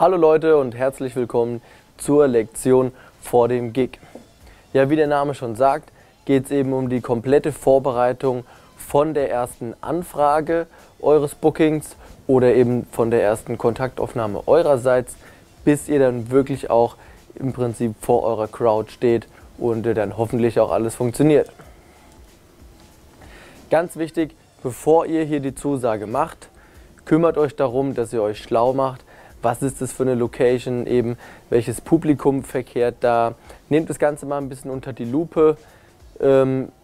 Hallo Leute und herzlich willkommen zur Lektion vor dem Gig. Ja, wie der Name schon sagt, geht es eben um die komplette Vorbereitung von der ersten Anfrage eures Bookings oder eben von der ersten Kontaktaufnahme eurerseits, bis ihr dann wirklich auch im Prinzip vor eurer Crowd steht und dann hoffentlich auch alles funktioniert. Ganz wichtig, bevor ihr hier die Zusage macht, kümmert euch darum, dass ihr euch schlau macht. Was ist das für eine Location eben? Welches Publikum verkehrt da? Nehmt das Ganze mal ein bisschen unter die Lupe.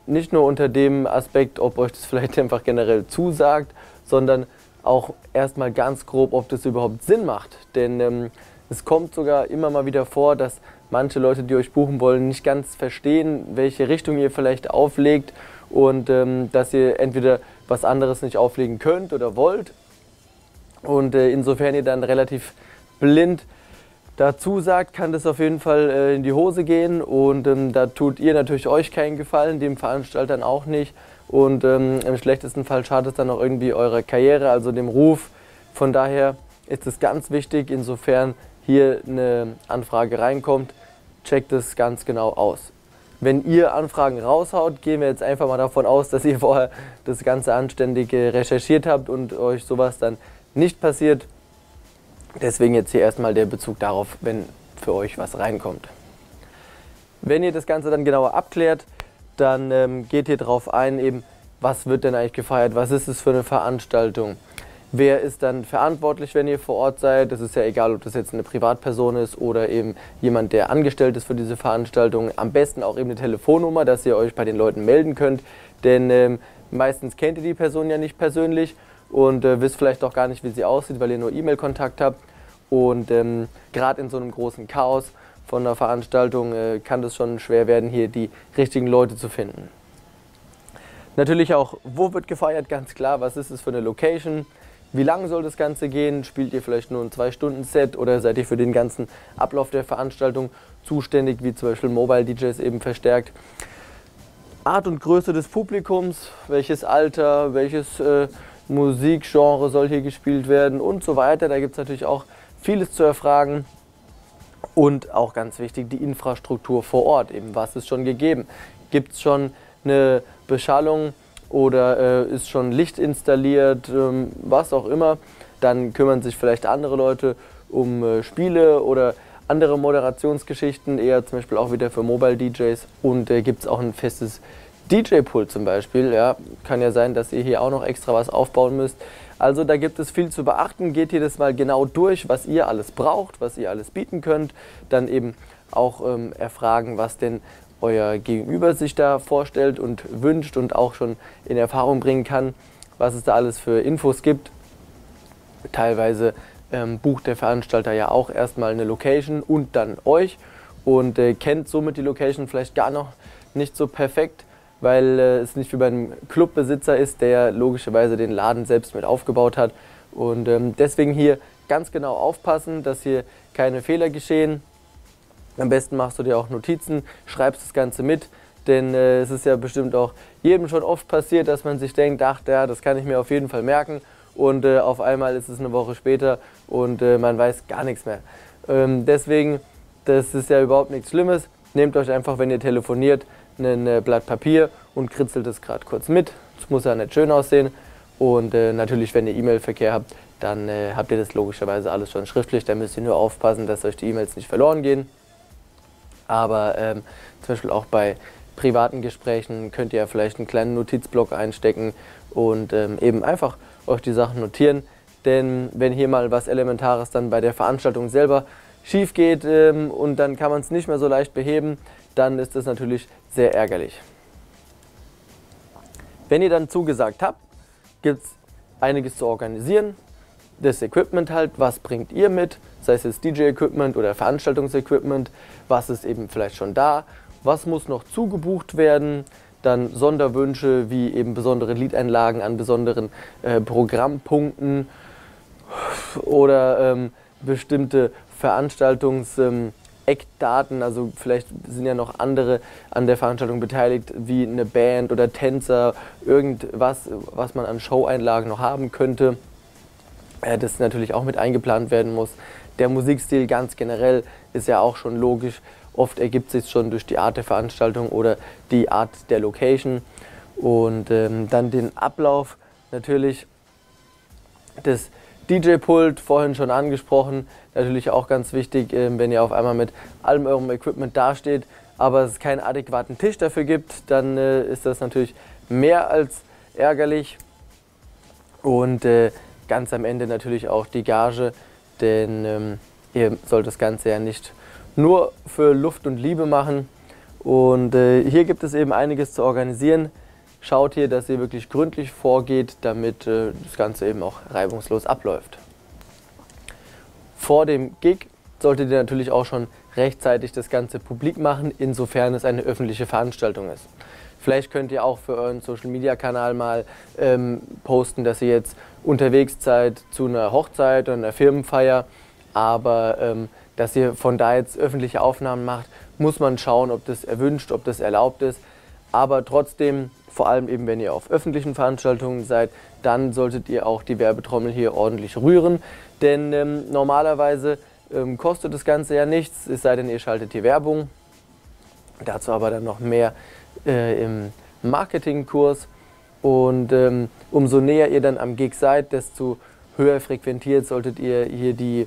Nicht nur unter dem Aspekt, ob euch das vielleicht einfach generell zusagt, sondern auch erstmal ganz grob, ob das überhaupt Sinn macht. Denn es kommt sogar immer mal wieder vor, dass manche Leute, die euch buchen wollen, nicht ganz verstehen, welche Richtung ihr vielleicht auflegt und dass ihr entweder was anderes nicht auflegen könnt oder wollt. Und insofern ihr dann relativ blind dazu sagt, kann das auf jeden Fall in die Hose gehen und da tut ihr natürlich euch keinen Gefallen, dem Veranstaltern auch nicht und im schlechtesten Fall schadet es dann auch irgendwie eurer Karriere, also dem Ruf. Von daher ist es ganz wichtig, insofern hier eine Anfrage reinkommt, checkt es ganz genau aus. Wenn ihr Anfragen raushaut, gehen wir jetzt einfach mal davon aus, dass ihr vorher das Ganze anständig recherchiert habt und euch sowas dann nicht passiert. Deswegen jetzt hier erstmal der Bezug darauf, wenn für euch was reinkommt. Wenn ihr das Ganze dann genauer abklärt, dann geht ihr darauf ein, eben, was wird denn eigentlich gefeiert, was ist es für eine Veranstaltung, wer ist dann verantwortlich, wenn ihr vor Ort seid. Das ist ja egal, ob das jetzt eine Privatperson ist oder eben jemand, der angestellt ist für diese Veranstaltung. Am besten auch eben eine Telefonnummer, dass ihr euch bei den Leuten melden könnt, denn meistens kennt ihr die Person ja nicht persönlich und wisst vielleicht auch gar nicht, wie sie aussieht, weil ihr nur E-Mail-Kontakt habt. Und gerade in so einem großen Chaos von einer Veranstaltung kann das schon schwer werden, hier die richtigen Leute zu finden. Natürlich auch, wo wird gefeiert, ganz klar, was ist es für eine Location, wie lang soll das Ganze gehen, spielt ihr vielleicht nur ein 2-Stunden-Set oder seid ihr für den ganzen Ablauf der Veranstaltung zuständig, wie zum Beispiel Mobile DJs eben verstärkt. Art und Größe des Publikums, welches Alter, welches Musikgenre soll hier gespielt werden und so weiter. Da gibt es natürlich auch vieles zu erfragen und auch ganz wichtig die Infrastruktur vor Ort. Eben, was ist schon gegeben? Gibt es schon eine Beschallung oder ist schon Licht installiert, was auch immer. Dann kümmern sich vielleicht andere Leute um Spiele oder andere Moderationsgeschichten, eher zum Beispiel auch wieder für Mobile DJs und gibt es auch ein festes DJ-Pool zum Beispiel, ja, kann ja sein, dass ihr hier auch noch extra was aufbauen müsst. Also da gibt es viel zu beachten, geht hier das mal genau durch, was ihr alles braucht, was ihr alles bieten könnt. Dann eben auch erfragen, was denn euer Gegenüber sich da vorstellt und wünscht und auch schon in Erfahrung bringen kann, was es da alles für Infos gibt. Teilweise bucht der Veranstalter ja auch erstmal eine Location und dann euch und kennt somit die Location vielleicht gar noch nicht so perfekt, weil es nicht wie bei einem Clubbesitzer ist, der logischerweise den Laden selbst mit aufgebaut hat. Und deswegen hier ganz genau aufpassen, dass hier keine Fehler geschehen. Am besten machst du dir auch Notizen, schreibst das Ganze mit, denn es ist ja bestimmt auch jedem schon oft passiert, dass man sich denkt, ach ja, das kann ich mir auf jeden Fall merken. Und auf einmal ist es eine Woche später und man weiß gar nichts mehr. Deswegen, das ist ja überhaupt nichts Schlimmes. Nehmt euch einfach, wenn ihr telefoniert, ein Blatt Papier und kritzelt es gerade kurz mit. Das muss ja nicht schön aussehen. Und natürlich, wenn ihr E-Mail-Verkehr habt, dann habt ihr das logischerweise alles schon schriftlich. Da müsst ihr nur aufpassen, dass euch die E-Mails nicht verloren gehen. Aber zum Beispiel auch bei privaten Gesprächen könnt ihr ja vielleicht einen kleinen Notizblock einstecken und eben einfach euch die Sachen notieren. Denn wenn hier mal was Elementares dann bei der Veranstaltung selber schief geht und dann kann man es nicht mehr so leicht beheben, dann ist das natürlich sehr ärgerlich. Wenn ihr dann zugesagt habt, gibt es einiges zu organisieren. Das Equipment halt, was bringt ihr mit, sei es jetzt DJ-Equipment oder Veranstaltungsequipment, was ist eben vielleicht schon da, was muss noch zugebucht werden, dann Sonderwünsche wie eben besondere Liedeinlagen an besonderen Programmpunkten oder bestimmte Veranstaltungs Eckdaten, also vielleicht sind ja noch andere an der Veranstaltung beteiligt, wie eine Band oder Tänzer, irgendwas, was man an Show-Einlagen noch haben könnte, das natürlich auch mit eingeplant werden muss. der Musikstil ganz generell ist ja auch schon logisch. Oft ergibt sich schon durch die Art der Veranstaltung oder die Art der Location. Und dann den Ablauf natürlich. Das DJ-Pult, vorhin schon angesprochen, natürlich auch ganz wichtig, wenn ihr auf einmal mit allem eurem Equipment dasteht, aber es keinen adäquaten Tisch dafür gibt, dann ist das natürlich mehr als ärgerlich. Und ganz am Ende natürlich auch die Gage, denn ihr sollt das Ganze ja nicht nur für Luft und Liebe machen. Und hier gibt es eben einiges zu organisieren. Schaut hier, dass ihr wirklich gründlich vorgeht, damit das Ganze eben auch reibungslos abläuft. Vor dem Gig solltet ihr natürlich auch schon rechtzeitig das Ganze publik machen, insofern es eine öffentliche Veranstaltung ist. Vielleicht könnt ihr auch für euren Social-Media-Kanal mal posten, dass ihr jetzt unterwegs seid zu einer Hochzeit oder einer Firmenfeier, aber dass ihr von da jetzt öffentliche Aufnahmen macht, muss man schauen, ob das erwünscht, ob das erlaubt ist. Aber trotzdem, vor allem eben wenn ihr auf öffentlichen Veranstaltungen seid, dann solltet ihr auch die Werbetrommel hier ordentlich rühren. Denn normalerweise kostet das Ganze ja nichts, es sei denn, ihr schaltet hier Werbung. Dazu aber dann noch mehr im Marketingkurs. Und umso näher ihr dann am Gig seid, desto höher frequentiert solltet ihr hier die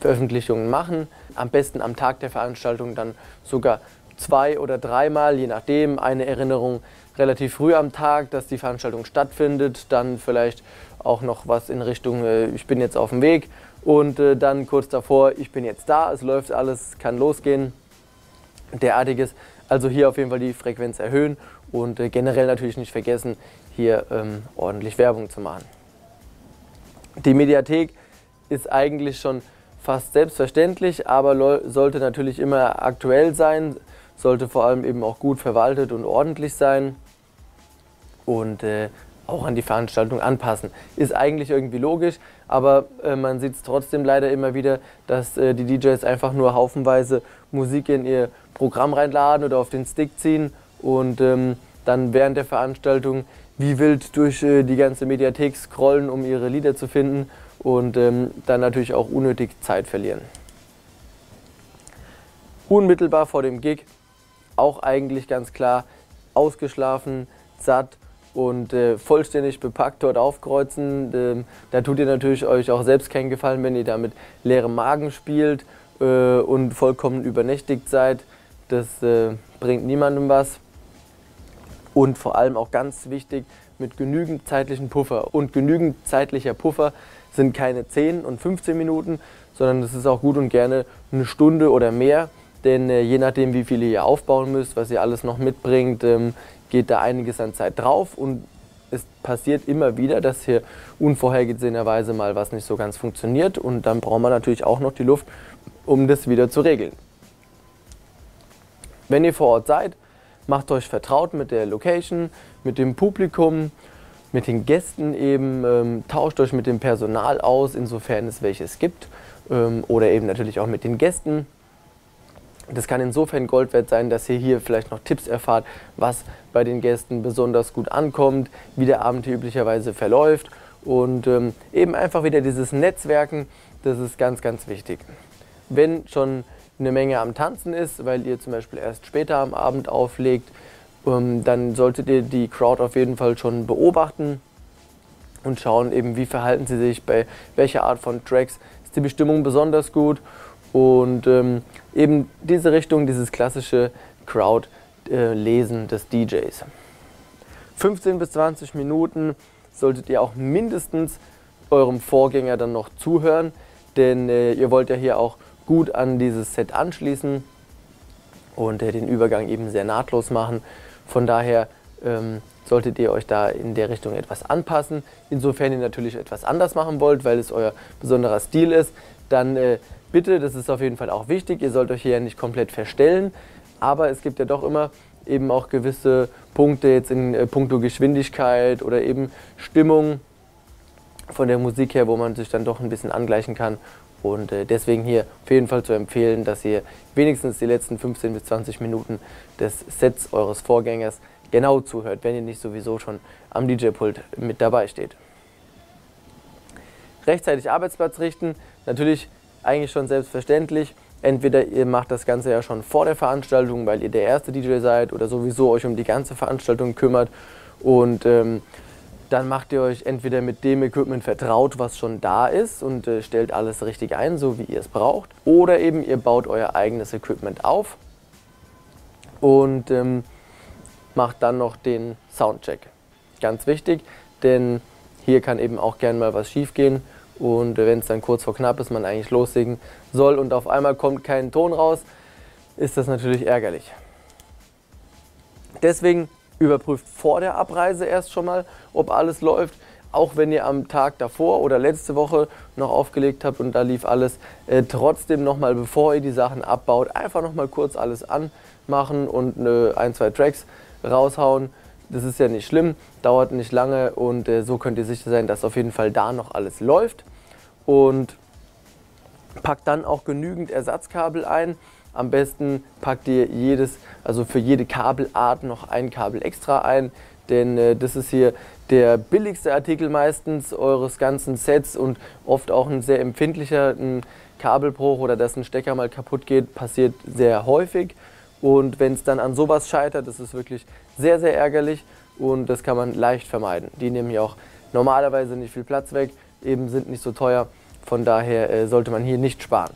Veröffentlichungen machen. Am besten am Tag der Veranstaltung dann sogar 2- oder 3-mal, je nachdem, eine Erinnerung relativ früh am Tag, dass die Veranstaltung stattfindet, dann vielleicht auch noch was in Richtung ich bin jetzt auf dem Weg und dann kurz davor, ich bin jetzt da, es läuft alles, kann losgehen, derartiges. Also hier auf jeden Fall die Frequenz erhöhen und generell natürlich nicht vergessen, hier ordentlich Werbung zu machen. Die Mediathek ist eigentlich schon fast selbstverständlich, aber sollte natürlich immer aktuell sein, sollte vor allem eben auch gut verwaltet und ordentlich sein und auch an die Veranstaltung anpassen. Ist eigentlich irgendwie logisch, aber man sieht es trotzdem leider immer wieder, dass die DJs einfach nur haufenweise Musik in ihr Programm reinladen oder auf den Stick ziehen und dann während der Veranstaltung wie wild durch die ganze Mediathek scrollen, um ihre Lieder zu finden und dann natürlich auch unnötig Zeit verlieren. Unmittelbar vor dem Gig auch eigentlich ganz klar ausgeschlafen, satt und vollständig bepackt dort aufkreuzen. Da tut ihr natürlich euch auch selbst keinen Gefallen, wenn ihr da mit leerem Magen spielt und vollkommen übernächtigt seid. Das bringt niemandem was. Und vor allem auch ganz wichtig, mit genügend zeitlichen Puffer. Und genügend zeitlicher Puffer sind keine 10 und 15 Minuten, sondern es ist auch gut und gerne eine Stunde oder mehr. Denn je nachdem, wie viele ihr aufbauen müsst, was ihr alles noch mitbringt, geht da einiges an Zeit drauf. Und es passiert immer wieder, dass hier unvorhergesehenerweise mal was nicht so ganz funktioniert. Und dann braucht man natürlich auch noch die Luft, um das wieder zu regeln. Wenn ihr vor Ort seid, macht euch vertraut mit der Location, mit dem Publikum, mit den Gästen eben, tauscht euch mit dem Personal aus, insofern es welches gibt, oder eben natürlich auch mit den Gästen. Das kann insofern Gold wert sein, dass ihr hier vielleicht noch Tipps erfahrt, was bei den Gästen besonders gut ankommt, wie der Abend hier üblicherweise verläuft und eben einfach wieder dieses Netzwerken, das ist ganz, ganz wichtig. Wenn schon eine Menge am Tanzen ist, weil ihr zum Beispiel erst später am Abend auflegt, dann solltet ihr die Crowd auf jeden Fall schon beobachten und schauen eben, wie verhalten sie sich, bei welcher Art von Tracks ist die Bestimmung besonders gut und eben diese Richtung, dieses klassische Crowd-Lesen des DJs. 15 bis 20 Minuten solltet ihr auch mindestens eurem Vorgänger dann noch zuhören, denn ihr wollt ja hier auch gut an dieses Set anschließen und den Übergang eben sehr nahtlos machen. Von daher solltet ihr euch da in der Richtung etwas anpassen. Insofern ihr natürlich etwas anders machen wollt, weil es euer besonderer Stil ist, dann bitte, das ist auf jeden Fall auch wichtig, ihr sollt euch hier ja nicht komplett verstellen, aber es gibt ja doch immer eben auch gewisse Punkte jetzt in puncto Geschwindigkeit oder eben Stimmung von der Musik her, wo man sich dann doch ein bisschen angleichen kann. Und deswegen hier auf jeden Fall zu empfehlen, dass ihr wenigstens die letzten 15 bis 20 Minuten des Sets eures Vorgängers genau zuhört, wenn ihr nicht sowieso schon am DJ-Pult mit dabei steht. Rechtzeitig Arbeitsplatz richten, natürlich eigentlich schon selbstverständlich. Entweder ihr macht das Ganze ja schon vor der Veranstaltung, weil ihr der erste DJ seid oder sowieso euch um die ganze Veranstaltung kümmert. Und dann macht ihr euch entweder mit dem Equipment vertraut, was schon da ist und stellt alles richtig ein, so wie ihr es braucht. Oder eben ihr baut euer eigenes Equipment auf und macht dann noch den Soundcheck. Ganz wichtig, denn hier kann eben auch gerne mal was schief gehen. Und wenn es dann kurz vor knapp ist, man eigentlich loslegen soll und auf einmal kommt kein Ton raus, ist das natürlich ärgerlich. Deswegen überprüft vor der Abreise erst schon mal, ob alles läuft. Auch wenn ihr am Tag davor oder letzte Woche noch aufgelegt habt und da lief alles, trotzdem nochmal, bevor ihr die Sachen abbaut, einfach nochmal kurz alles anmachen und ein, zwei Tracks raushauen. Das ist ja nicht schlimm, dauert nicht lange und so könnt ihr sicher sein, dass auf jeden Fall da noch alles läuft. Und packt dann auch genügend Ersatzkabel ein. Am besten packt ihr für jede Kabelart noch ein Kabel extra ein, denn das ist hier der billigste Artikel meistens eures ganzen Sets und oft auch ein sehr empfindlicher. Ein Kabelbruch oder dass ein Stecker mal kaputt geht, passiert sehr häufig. Und wenn es dann an sowas scheitert, das ist wirklich sehr, sehr ärgerlich und das kann man leicht vermeiden. Die nehmen ja auch normalerweise nicht viel Platz weg, eben sind nicht so teuer, von daher sollte man hier nicht sparen.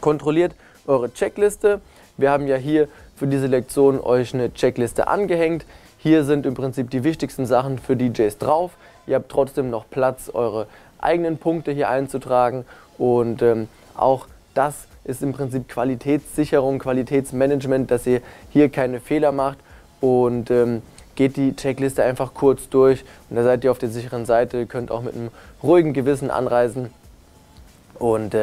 Kontrolliert eure Checkliste. Wir haben ja hier für diese Lektion euch eine Checkliste angehängt. Hier sind im Prinzip die wichtigsten Sachen für DJs drauf. Ihr habt trotzdem noch Platz, eure eigenen Punkte hier einzutragen und auch das ist im Prinzip Qualitätssicherung, Qualitätsmanagement, dass ihr hier keine Fehler macht und geht die Checkliste einfach kurz durch und da seid ihr auf der sicheren Seite, könnt auch mit einem ruhigen Gewissen anreisen und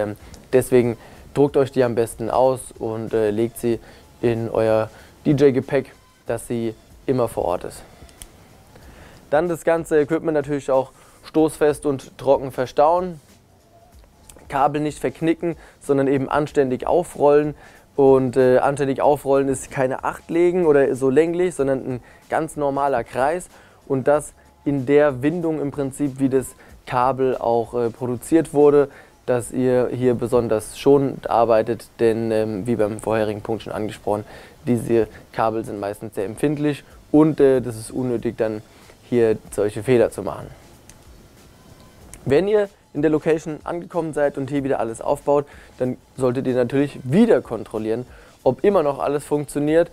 deswegen druckt euch die am besten aus und legt sie in euer DJ-Gepäck, dass sie immer vor Ort ist. Dann das ganze Equipment natürlich auch stoßfest und trocken verstauen. Kabel nicht verknicken, sondern eben anständig aufrollen. Und anständig aufrollen ist keine 8 legen oder so länglich, sondern ein ganz normaler Kreis. Und das in der Windung im Prinzip, wie das Kabel auch produziert wurde, dass ihr hier besonders schonend arbeitet. Denn wie beim vorherigen Punkt schon angesprochen, diese Kabel sind meistens sehr empfindlich. Und das ist unnötig, dann hier solche Fehler zu machen. Wenn ihr in der Location angekommen seid und hier wieder alles aufbaut, dann solltet ihr natürlich wieder kontrollieren, ob immer noch alles funktioniert.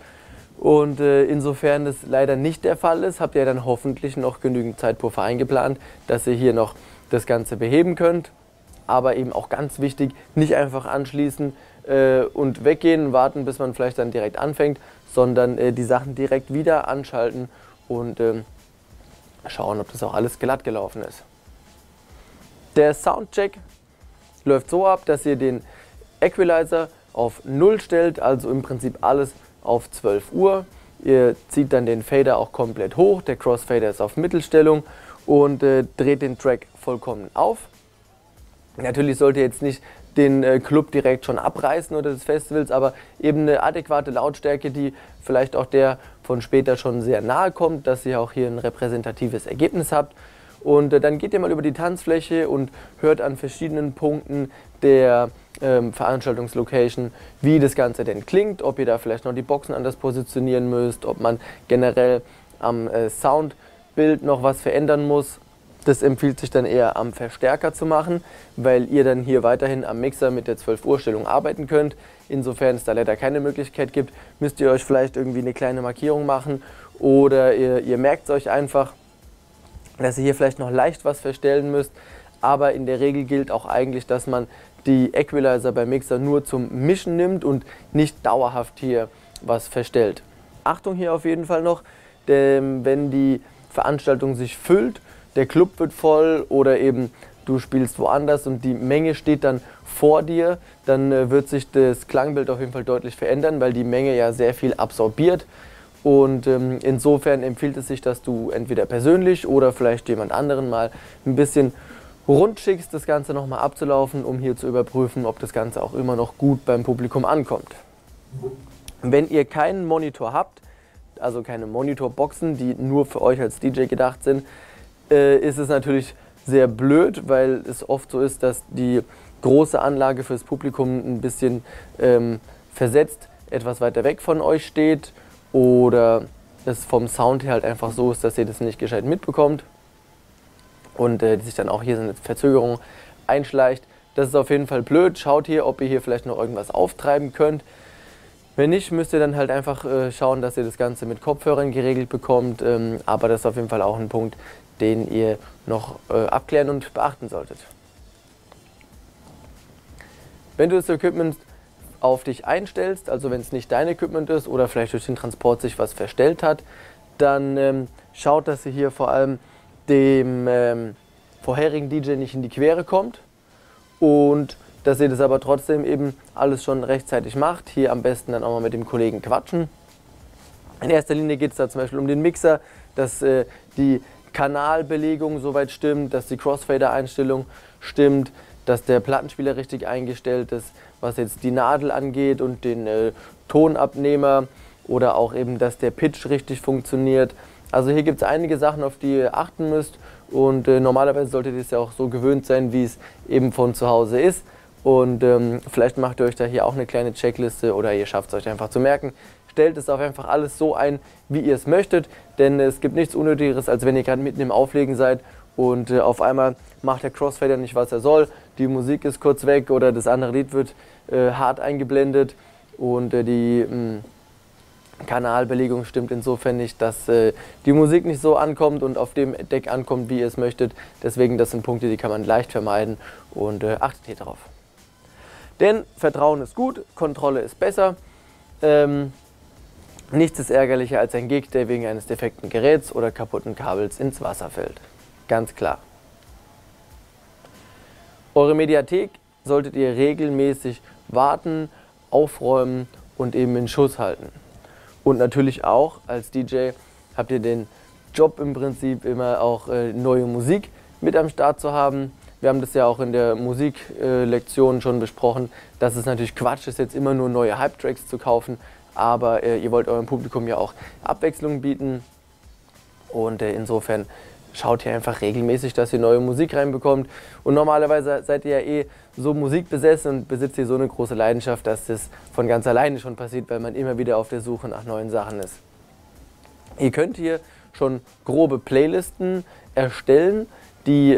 Und insofern das leider nicht der Fall ist, habt ihr dann hoffentlich noch genügend Zeitpuffer eingeplant, dass ihr hier noch das Ganze beheben könnt. Aber eben auch ganz wichtig, nicht einfach anschließen und weggehen, warten, bis man vielleicht dann direkt anfängt, sondern die Sachen direkt wieder anschalten und schauen, ob das auch alles glatt gelaufen ist. Der Soundcheck läuft so ab, dass ihr den Equalizer auf 0 stellt, also im Prinzip alles auf 12 Uhr. Ihr zieht dann den Fader auch komplett hoch, der Crossfader ist auf Mittelstellung und dreht den Track vollkommen auf. Natürlich sollt ihr jetzt nicht den Club direkt schon abreißen oder des Festivals, aber eben eine adäquate Lautstärke, die vielleicht auch der von später schon sehr nahe kommt, dass ihr auch hier ein repräsentatives Ergebnis habt. Und dann geht ihr mal über die Tanzfläche und hört an verschiedenen Punkten der Veranstaltungslocation, wie das Ganze denn klingt, ob ihr da vielleicht noch die Boxen anders positionieren müsst, ob man generell am Soundbild noch was verändern muss. Das empfiehlt sich dann eher am Verstärker zu machen, weil ihr dann hier weiterhin am Mixer mit der 12 Uhr Stellung arbeiten könnt. Insofern es da leider keine Möglichkeit gibt, müsst ihr euch vielleicht irgendwie eine kleine Markierung machen oder ihr merkt es euch einfach, dass ihr hier vielleicht noch leicht was verstellen müsst, aber in der Regel gilt auch eigentlich, dass man die Equalizer beim Mixer nur zum Mischen nimmt und nicht dauerhaft hier was verstellt. Achtung hier auf jeden Fall noch, denn wenn die Veranstaltung sich füllt, der Club wird voll oder eben du spielst woanders und die Menge steht dann vor dir, dann wird sich das Klangbild auf jeden Fall deutlich verändern, weil die Menge ja sehr viel absorbiert. Und insofern empfiehlt es sich, dass du entweder persönlich oder vielleicht jemand anderen mal ein bisschen rund schickst, das Ganze nochmal abzulaufen, um hier zu überprüfen, ob das Ganze auch immer noch gut beim Publikum ankommt. Wenn ihr keinen Monitor habt, also keine Monitorboxen, die nur für euch als DJ gedacht sind, ist es natürlich sehr blöd, weil es oft so ist, dass die große Anlage fürs Publikum ein bisschen versetzt etwas weiter weg von euch steht oder es vom Sound her halt einfach so ist, dass ihr das nicht gescheit mitbekommt und die sich dann auch hier so eine Verzögerung einschleicht. Das ist auf jeden Fall blöd. Schaut hier, ob ihr hier vielleicht noch irgendwas auftreiben könnt. Wenn nicht, müsst ihr dann halt einfach schauen, dass ihr das Ganze mit Kopfhörern geregelt bekommt. Aber das ist auf jeden Fall auch ein Punkt, den ihr noch abklären und beachten solltet. Wenn du das Equipment auf dich einstellst, also wenn es nicht dein Equipment ist oder vielleicht durch den Transport sich was verstellt hat, dann schaut, dass ihr hier vor allem dem vorherigen DJ nicht in die Quere kommt. Und dass ihr das aber trotzdem eben alles schon rechtzeitig macht. Hier am besten dann auch mal mit dem Kollegen quatschen. In erster Linie geht es da zum Beispiel um den Mixer, dass die Kanalbelegung soweit stimmt, dass die Crossfader-Einstellung stimmt, dass der Plattenspieler richtig eingestellt ist, was jetzt die Nadel angeht und den Tonabnehmer oder auch eben, dass der Pitch richtig funktioniert. Also hier gibt es einige Sachen, auf die ihr achten müsst. Und normalerweise solltet ihr es ja auch so gewöhnt sein, wie es eben von zu Hause ist. Und vielleicht macht ihr euch da hier auch eine kleine Checkliste oder ihr schafft es euch einfach zu merken. Stellt es auch einfach alles so ein, wie ihr es möchtet, denn es gibt nichts Unnötigeres, als wenn ihr gerade mitten im Auflegen seid und auf einmal macht der Crossfader nicht, was er soll. Die Musik ist kurz weg oder das andere Lied wird hart eingeblendet und die Kanalbelegung stimmt insofern nicht, dass die Musik nicht so ankommt und auf dem Deck ankommt, wie ihr es möchtet. Deswegen, das sind Punkte, die kann man leicht vermeiden und achtet hier drauf. Denn Vertrauen ist gut, Kontrolle ist besser. Nichts ist ärgerlicher als ein Gig, der wegen eines defekten Geräts oder kaputten Kabels ins Wasser fällt. Ganz klar. Eure Mediathek solltet ihr regelmäßig warten, aufräumen und eben in Schuss halten. Und natürlich auch als DJ habt ihr den Job im Prinzip immer auch neue Musik mit am Start zu haben. Wir haben das ja auch in der Musiklektion schon besprochen, dass es natürlich Quatsch ist, jetzt immer nur neue Hype-Tracks zu kaufen, aber ihr wollt eurem Publikum ja auch Abwechslung bieten und insofern schaut hier einfach regelmäßig, dass ihr neue Musik reinbekommt und normalerweise seid ihr ja eh so musikbesessen und besitzt hier so eine große Leidenschaft, dass das von ganz alleine schon passiert, weil man immer wieder auf der Suche nach neuen Sachen ist. Ihr könnt hier schon grobe Playlisten erstellen, die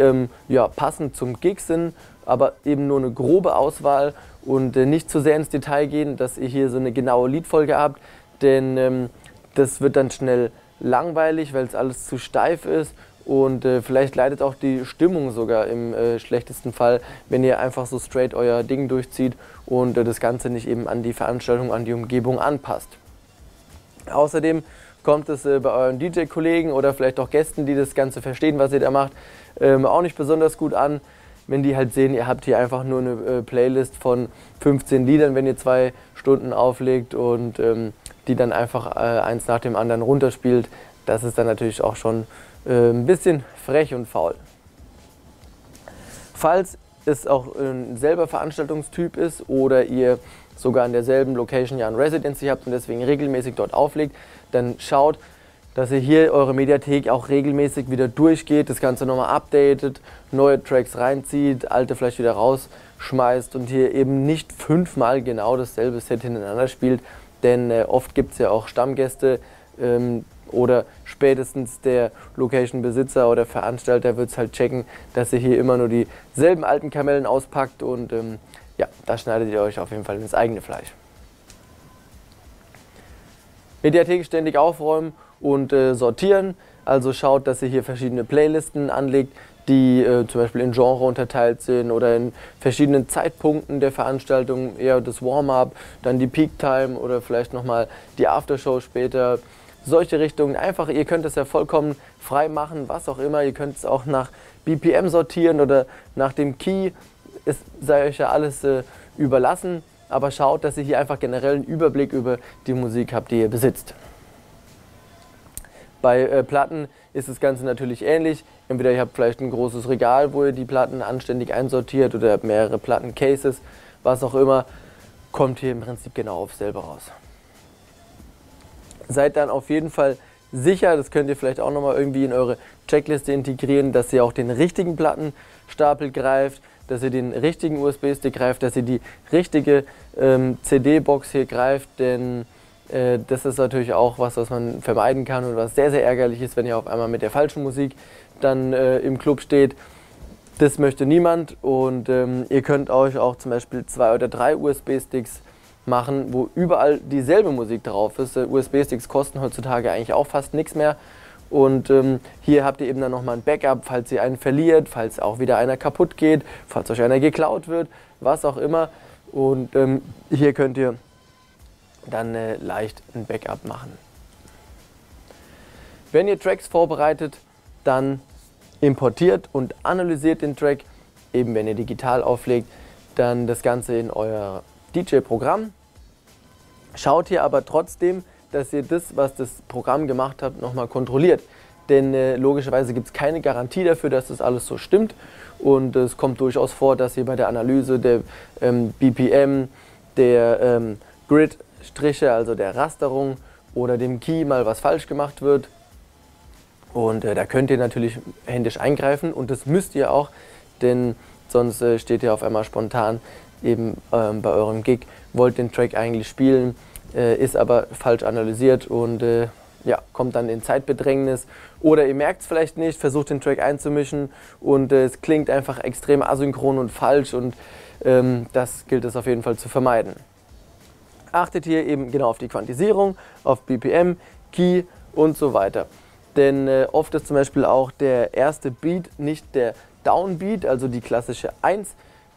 ja, passend zum Gig sind, aber eben nur eine grobe Auswahl und nicht zu sehr ins Detail gehen, dass ihr hier so eine genaue Liedfolge habt, denn das wird dann schnell langweilig, weil es alles zu steif ist und vielleicht leidet auch die Stimmung sogar im schlechtesten Fall, wenn ihr einfach so straight euer Ding durchzieht und das Ganze nicht eben an die Veranstaltung, an die Umgebung anpasst. Außerdem kommt es bei euren DJ-Kollegen oder vielleicht auch Gästen, die das Ganze verstehen, was ihr da macht, auch nicht besonders gut an, wenn die halt sehen, ihr habt hier einfach nur eine Playlist von 15 Liedern, wenn ihr 2 Stunden auflegt und die dann einfach eins nach dem anderen runterspielt. Das ist dann natürlich auch schon ein bisschen frech und faul. Falls es auch selber Veranstaltungstyp ist oder ihr sogar in derselben Location ja ein Residency habt und deswegen regelmäßig dort auflegt, dann schaut, dass ihr hier eure Mediathek auch regelmäßig wieder durchgeht, das Ganze nochmal updatet, neue Tracks reinzieht, alte vielleicht wieder rausschmeißt und hier eben nicht 5-mal genau dasselbe Set hintereinander spielt, denn oft gibt es ja auch Stammgäste oder spätestens der Location-Besitzer oder Veranstalter wird es halt checken, dass ihr hier immer nur dieselben alten Kamellen auspackt und ja, da schneidet ihr euch auf jeden Fall ins eigene Fleisch. Mediathek ständig aufräumen und sortieren, also schaut, dass ihr hier verschiedene Playlisten anlegt, die zum Beispiel in Genre unterteilt sind oder in verschiedenen Zeitpunkten der Veranstaltung, eher das Warm-up, dann die Peak-Time oder vielleicht nochmal die Aftershow später, solche Richtungen. Einfach, ihr könnt es ja vollkommen frei machen, was auch immer, ihr könnt es auch nach BPM sortieren oder nach dem Key, es sei euch ja alles überlassen, aber schaut, dass ihr hier einfach generell einen Überblick über die Musik habt, die ihr besitzt. Bei Platten ist das Ganze natürlich ähnlich. Entweder ihr habt vielleicht ein großes Regal, wo ihr die Platten anständig einsortiert oder habt mehrere Plattencases, was auch immer, kommt hier im Prinzip genau auf selber raus. Seid dann auf jeden Fall sicher. Das könnt ihr vielleicht auch nochmal irgendwie in eure Checkliste integrieren, dass ihr auch den richtigen Plattenstapel greift, dass ihr den richtigen USB-Stick greift, dass ihr die richtige CD-Box hier greift, denn das ist natürlich auch was, was man vermeiden kann und was sehr, sehr ärgerlich ist, wenn ihr auf einmal mit der falschen Musik dann im Club steht. Das möchte niemand und ihr könnt euch auch zum Beispiel 2 oder 3 USB-Sticks machen, wo überall dieselbe Musik drauf ist. USB-Sticks kosten heutzutage eigentlich auch fast nichts mehr. Und hier habt ihr eben dann nochmal ein Backup, falls ihr einen verliert, falls auch wieder einer kaputt geht, falls euch einer geklaut wird, was auch immer. Und hier könnt ihr dann leicht ein Backup machen. Wenn ihr Tracks vorbereitet, dann importiert und analysiert den Track, eben wenn ihr digital auflegt, dann das Ganze in euer DJ-Programm. Schaut hier aber trotzdem, dass ihr das, was das Programm gemacht habt, nochmal kontrolliert. Denn logischerweise gibt es keine Garantie dafür, dass das alles so stimmt. Und es kommt durchaus vor, dass ihr bei der Analyse der BPM, der Grid-Striche, also der Rasterung oder dem Key mal was falsch gemacht wird. Und da könnt ihr natürlich händisch eingreifen und das müsst ihr auch, denn sonst steht ihr auf einmal spontan eben bei eurem Gig, wollt den Track eigentlich spielen, ist aber falsch analysiert und ja, kommt dann in Zeitbedrängnis. Oder ihr merkt es vielleicht nicht, versucht den Track einzumischen und es klingt einfach extrem asynchron und falsch und das gilt es auf jeden Fall zu vermeiden. Achtet hier eben genau auf die Quantisierung, auf BPM, Key und so weiter. Denn oft ist zum Beispiel auch der erste Beat nicht der Downbeat, also die klassische 1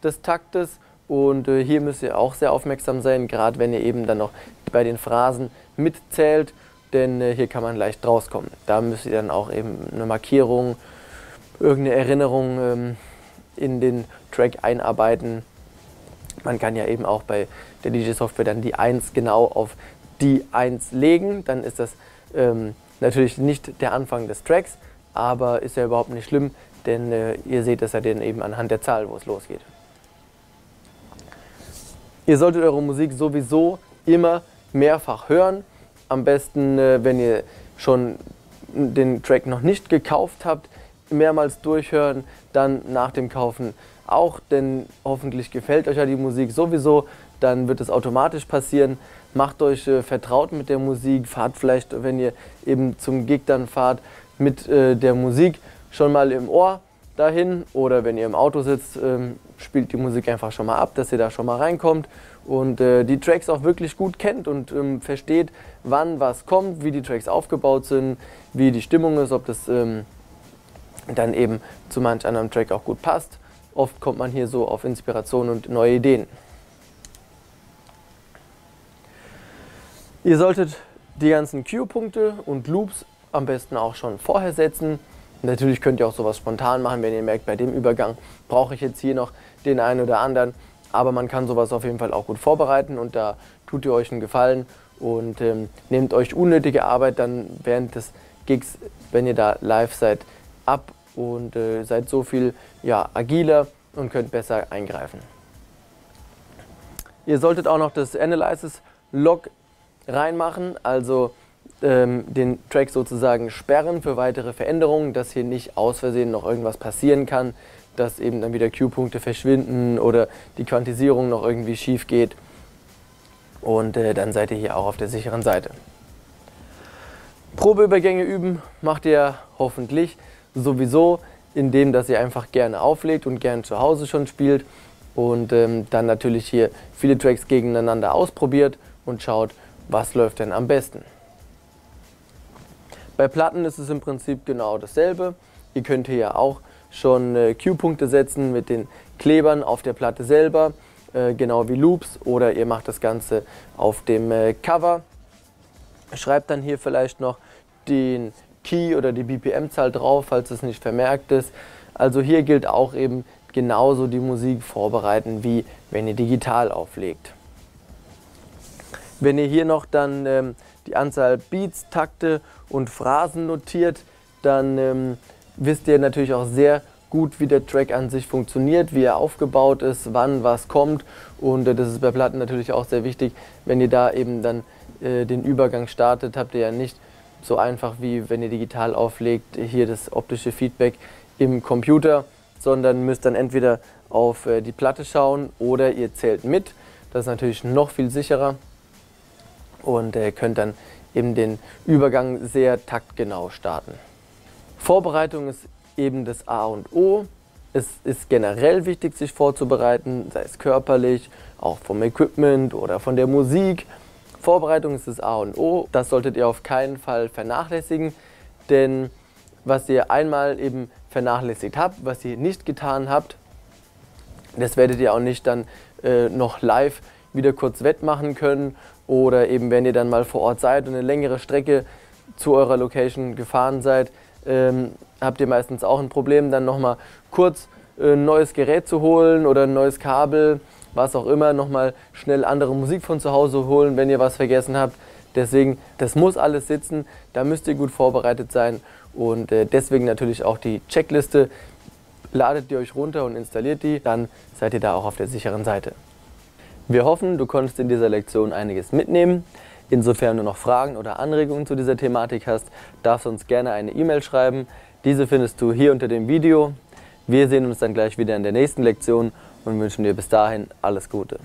des Taktes. Und hier müsst ihr auch sehr aufmerksam sein, gerade wenn ihr eben dann noch bei den Phrasen mitzählt, denn hier kann man leicht rauskommen. Da müsst ihr dann auch eben eine Markierung, irgendeine Erinnerung in den Track einarbeiten. Man kann ja eben auch bei der DJ-Software dann die 1 genau auf die 1 legen, dann ist das natürlich nicht der Anfang des Tracks, aber ist ja überhaupt nicht schlimm, denn ihr seht das ja dann eben anhand der Zahl, wo es losgeht. Ihr solltet eure Musik sowieso immer mehrfach hören. Am besten, wenn ihr schon den Track noch nicht gekauft habt, mehrmals durchhören, dann nach dem Kaufen auch, denn hoffentlich gefällt euch ja die Musik sowieso, dann wird es automatisch passieren. Macht euch vertraut mit der Musik, fahrt vielleicht, wenn ihr eben zum Gig dann fahrt, mit der Musik schon mal im Ohr dahin oder wenn ihr im Auto sitzt, spielt die Musik einfach schon mal ab, dass ihr da schon mal reinkommt und die Tracks auch wirklich gut kennt und versteht, wann was kommt, wie die Tracks aufgebaut sind, wie die Stimmung ist, ob das dann eben zu manch anderem Track auch gut passt. Oft kommt man hier so auf Inspiration und neue Ideen. Ihr solltet die ganzen Cue-Punkte und Loops am besten auch schon vorher setzen. Natürlich könnt ihr auch sowas spontan machen, wenn ihr merkt, bei dem Übergang brauche ich jetzt hier noch den einen oder anderen. Aber man kann sowas auf jeden Fall auch gut vorbereiten und da tut ihr euch einen Gefallen und nehmt euch unnötige Arbeit dann während des Gigs, wenn ihr da live seid, ab und seid so viel agiler und könnt besser eingreifen. Ihr solltet auch noch das Analysis-Log reinmachen, also den Track sozusagen sperren für weitere Veränderungen, dass hier nicht aus Versehen noch irgendwas passieren kann, dass eben dann wieder Cue-Punkte verschwinden oder die Quantisierung noch irgendwie schief geht und dann seid ihr hier auch auf der sicheren Seite. Probeübergänge üben macht ihr hoffentlich sowieso, indem dass ihr einfach gerne auflegt und gerne zu Hause schon spielt und dann natürlich hier viele Tracks gegeneinander ausprobiert und schaut, was läuft denn am besten. Bei Platten ist es im Prinzip genau dasselbe. Ihr könnt hier ja auch schon Cue-Punkte setzen mit den Klebern auf der Platte selber, genau wie Loops, oder ihr macht das Ganze auf dem Cover. Schreibt dann hier vielleicht noch den Key oder die BPM-Zahl drauf, falls es nicht vermerkt ist. Also hier gilt auch eben genauso die Musik vorbereiten, wie wenn ihr digital auflegt. Wenn ihr hier noch dann die Anzahl Beats, Takte und Phrasen notiert, dann wisst ihr natürlich auch sehr gut, wie der Track an sich funktioniert, wie er aufgebaut ist, wann was kommt. Und das ist bei Platten natürlich auch sehr wichtig. Wenn ihr da eben dann den Übergang startet, habt ihr ja nicht so einfach wie wenn ihr digital auflegt, hier das optische Feedback im Computer, sondern müsst dann entweder auf die Platte schauen oder ihr zählt mit. Das ist natürlich noch viel sicherer und könnt dann eben den Übergang sehr taktgenau starten. Vorbereitung ist eben das A und O. Es ist generell wichtig, sich vorzubereiten, sei es körperlich, auch vom Equipment oder von der Musik. Vorbereitung ist das A und O. Das solltet ihr auf keinen Fall vernachlässigen, denn was ihr einmal eben vernachlässigt habt, was ihr nicht getan habt, das werdet ihr auch nicht dann noch live wieder kurz wettmachen können oder eben wenn ihr dann mal vor Ort seid und eine längere Strecke zu eurer Location gefahren seid, habt ihr meistens auch ein Problem, dann nochmal kurz ein neues Gerät zu holen oder ein neues Kabel, was auch immer, nochmal schnell andere Musik von zu Hause holen, wenn ihr was vergessen habt. Deswegen, das muss alles sitzen, da müsst ihr gut vorbereitet sein und deswegen natürlich auch die Checkliste. Ladet die euch runter und installiert die, dann seid ihr da auch auf der sicheren Seite. Wir hoffen, du konntest in dieser Lektion einiges mitnehmen. Insofern du noch Fragen oder Anregungen zu dieser Thematik hast, darfst du uns gerne eine E-Mail schreiben. Diese findest du hier unter dem Video. Wir sehen uns dann gleich wieder in der nächsten Lektion und wünschen dir bis dahin alles Gute.